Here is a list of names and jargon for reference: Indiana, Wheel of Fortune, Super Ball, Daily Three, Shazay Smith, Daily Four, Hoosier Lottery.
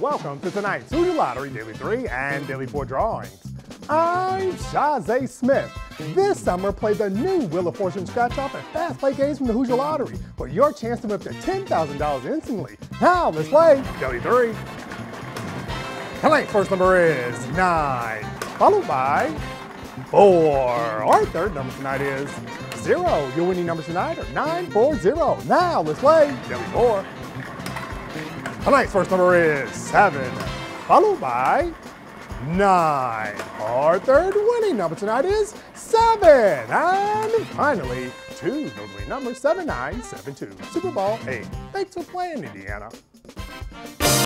welcome to tonight's Hoosier Lottery Daily 3 and Daily 4 drawings. I'm Shazay Smith. This summer, play the new Wheel of Fortune scratch-off and fast play games from the Hoosier Lottery for your chance to win up to $10,000 instantly. Now, let's play Daily 3. Tonight's first number is 9, followed by 4. Our third number tonight is 0. Your winning numbers tonight are 9, 4, 0. Now, let's play Daily 4. Tonight's first number is 7, followed by 9. Our third winning number tonight is 7. And finally, 2. No winning numbers, 7, 9, 7, 2. Super Ball 8. Thanks for playing, Indiana.